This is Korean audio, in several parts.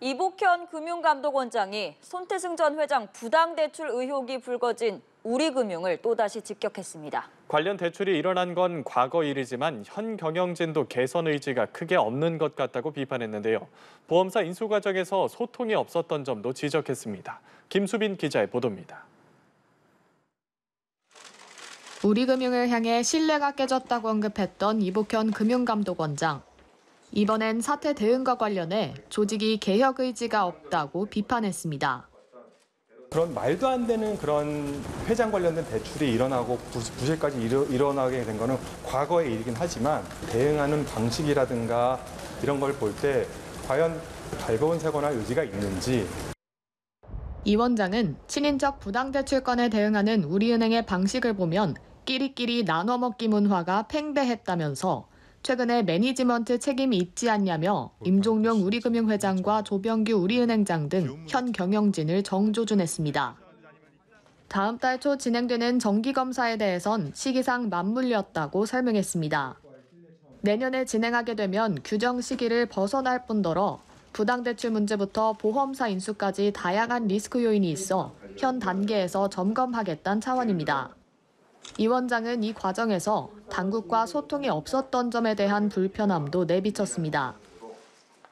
이복현 금융감독원장이 손태승 전 회장 부당대출 의혹이 불거진 우리금융을 또다시 직격했습니다. 관련 대출이 일어난 건 과거 일이지만 현 경영진도 개선 의지가 크게 없는 것 같다고 비판했는데요. 보험사 인수 과정에서 소통이 없었던 점도 지적했습니다. 김수빈 기자의 보도입니다. 우리금융을 향해 신뢰가 깨졌다고 언급했던 이복현 금융감독원장. 이번엔 사태 대응과 관련해 조직이 개혁 의지가 없다고 비판했습니다. 그런 말도 안 되는 그런 회장 관련된 대출이 일어나고 부실까지 일어나게 된 거는 과거의 일이긴 하지만 대응하는 방식이라든가 이런 걸 볼 때 과연 달가운 사고나 의지가 있는지. 이 원장은 친인척 부당대출 건에 대응하는 우리은행의 방식을 보면 끼리끼리 나눠먹기 문화가 팽배했다면서 최근에 매니지먼트 책임이 있지 않냐며 임종룡 우리금융 회장과 조병규 우리은행장 등 현 경영진을 정조준했습니다. 다음 달 초 진행되는 정기검사에 대해선 시기상 맞물렸다고 설명했습니다. 내년에 진행하게 되면 규정 시기를 벗어날 뿐더러 부당대출 문제부터 보험사 인수까지 다양한 리스크 요인이 있어 현 단계에서 점검하겠다는 차원입니다. 이 원장은 이 과정에서 당국과 소통이 없었던 점에 대한 불편함도 내비쳤습니다.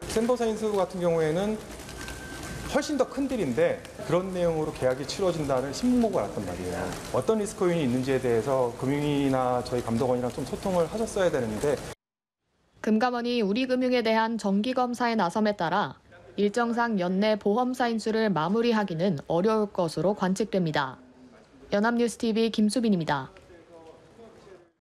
샌버사 인수 같은 경우에는 훨씬 더 큰 딜인데 그런 내용으로 계약이 치러진다는 신문보고 알았단 말이에요. 어떤 리스크 요인이 있는지에 대해서 금융위나 저희 감독원이랑 좀 소통을 하셨어야 되는데. 금감원이 우리금융에 대한 정기검사에 나섬에 따라 일정상 연내 보험사 인수를 마무리하기는 어려울 것으로 관측됩니다. 연합뉴스TV 김수빈입니다.